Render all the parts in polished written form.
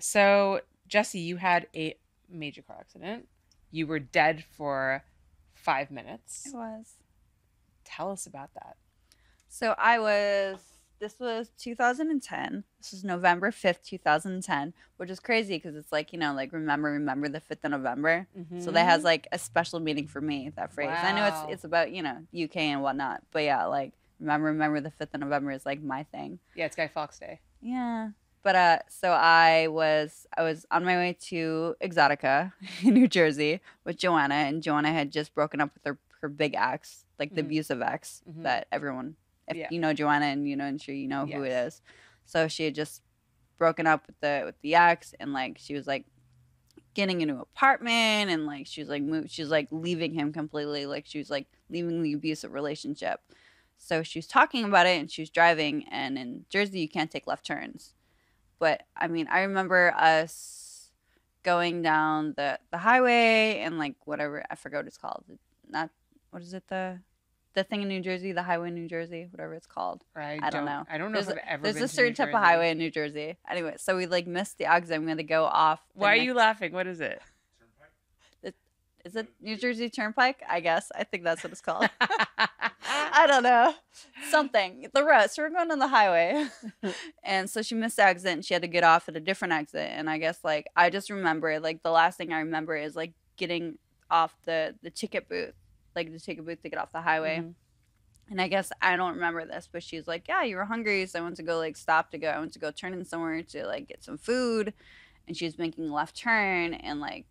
So, Jesse, you had a major car accident. You were dead for 5 minutes. It was. Tell us about that. So this was 2010. This is November 5th, 2010, which is crazy because it's like, you know, like remember the 5th of November. Mm-hmm. So that has like a special meaning for me, that phrase. Wow. I know it's about, you know, UK and whatnot. But yeah, like remember the 5th of November is like my thing. Yeah, it's Guy Fawkes Day. Yeah. But so I was on my way to Exotica in New Jersey with Joanna, and Joanna had just broken up with her big ex, like the abusive ex that everyone, you know Joanna and you know, and sure you know who it is. So she had just broken up with the ex, and like she was like getting into an apartment, and like she was like leaving him completely, like she was like leaving the abusive relationship. So she was talking about it, and she was driving, and in Jersey you can't take left turns. But I mean, I remember us going down the highway and like whatever, I forgot what it's called. Not, what is it, the thing in New Jersey, the highway in New Jersey, whatever it's called. Right. I don't know. I don't know if I've ever been to New Jersey. There's a certain type of highway in New Jersey. Anyway, so we like missed the exit. I'm going to go off. Why are you laughing? What is it? Turnpike? Is it New Jersey Turnpike? I guess. I think that's what it's called. I don't know. Something. The road. So we're going on the highway. And so she missed the exit, and she had to get off at a different exit. And I guess like I just remember like the last thing I remember is like getting off the ticket booth. Like the ticket booth to get off the highway. Mm-hmm. And I guess I don't remember this, but she's like, yeah, you were hungry. So I went to go like I went to go turn in somewhere to like get some food. And she was making a left turn, and like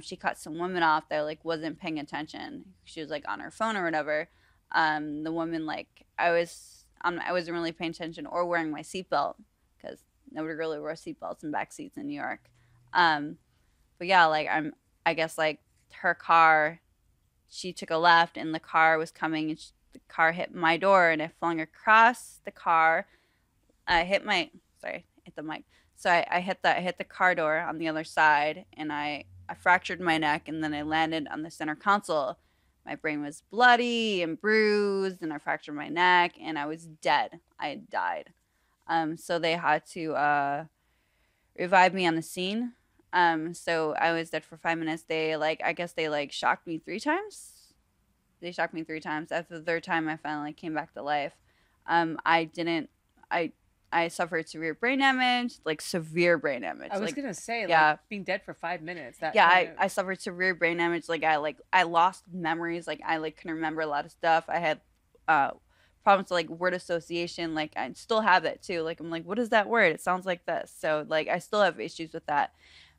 she cut some woman off that like wasn't paying attention. She was like on her phone or whatever. The woman, like I wasn't really paying attention or wearing my seatbelt, because nobody really wore seatbelts in back seats in New York. But yeah, like I guess like her car, she took a left, and the car was coming, and the car hit my door, and I flung across the car. I hit my hit the mic. So I hit the car door on the other side, and I fractured my neck, and then I landed on the center console. My brain was bloody and bruised, and I fractured my neck, and I was dead. I had died. So they had to revive me on the scene. So I was dead for 5 minutes. They like, I guess they like shocked me 3 times. They shocked me 3 times. After the 3rd time, I finally came back to life. I suffered severe brain damage, like severe brain damage. I was like, gonna say, yeah, like being dead for 5 minutes. That yeah, I suffered severe brain damage. Like I lost memories. Like I like couldn't remember a lot of stuff. I had problems with like word association. Like I still have it too. Like I'm like, what is that word? It sounds like this. So like I still have issues with that.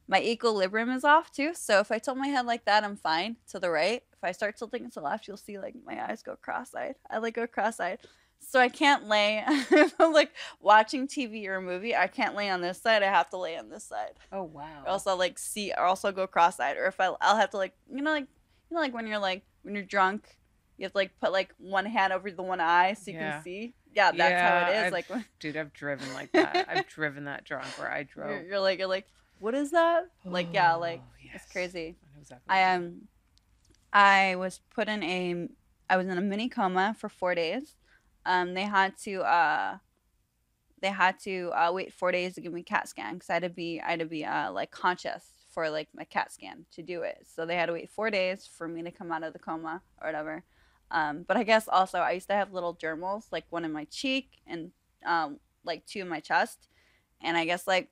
My equilibrium is off too. So if I tilt my head like that, I'm fine to the right. If I start tilting to the left, you'll see like my eyes go cross-eyed. I like go cross-eyed. So I can't lay. I'm like watching TV or a movie. I can't lay on this side. I have to lay on this side. Oh wow. Or else I'll like see, or also go cross-eyed. Or if I'll have to like when you're drunk, you have to like put like one hand over the one eye so you can see. Yeah, that's how it is. Dude, I've driven like that. I've driven that drunk where I drove. You're like, what is that? Like, yeah, like, yes. It's crazy. I know exactly. I was in a mini coma for 4 days. They had to wait 4 days to give me a CAT scan, because I had to be like conscious for like my CAT scan to do it. So they had to wait 4 days for me to come out of the coma or whatever. But I guess also I used to have little dermals, like one in my cheek and like 2 in my chest. And I guess like,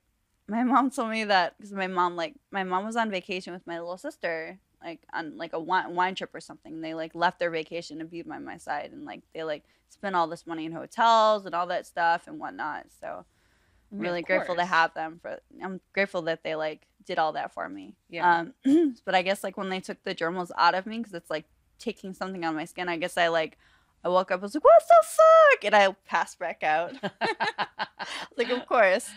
my mom told me that because my mom was on vacation with my little sister, like on like a wine trip or something. They like left their vacation to be by my side, and like they like spent all this money in hotels and all that stuff and whatnot. So I'm really grateful to have them. I'm grateful that they like did all that for me. Yeah. But I guess like when they took the germals out of me, because it's like taking something on my skin, I guess I woke up, I was like, what the fuck? And I passed back out. Like, of course.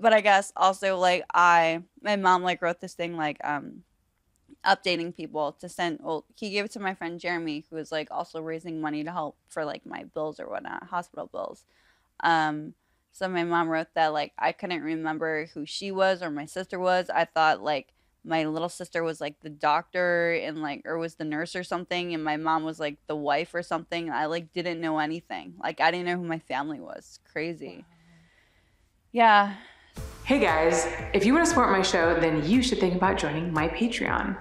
But I guess also like my mom like wrote this thing like updating people to send. Well, he gave it to my friend Jeremy, who was like also raising money to help for like my bills or whatnot, hospital bills. So my mom wrote that like I couldn't remember who she was or my sister was. I thought like my little sister was like the doctor and like or was the nurse or something, and my mom was like the wife or something. I like didn't know anything. Like I didn't know who my family was. Crazy. Wow. Yeah. Hey guys, if you want to support my show, then you should think about joining my Patreon.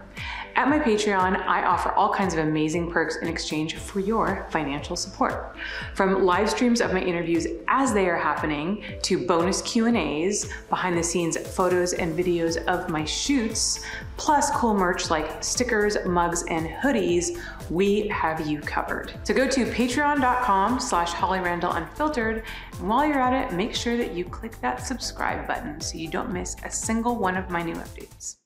At my Patreon, I offer all kinds of amazing perks in exchange for your financial support. From live streams of my interviews as they are happening, to bonus Q&As, behind the scenes photos and videos of my shoots, plus cool merch like stickers, mugs, and hoodies, we have you covered. So go to patreon.com/hollyrandallunfiltered, and while you're at it, make sure that you click that subscribe button so you don't miss a single one of my new updates.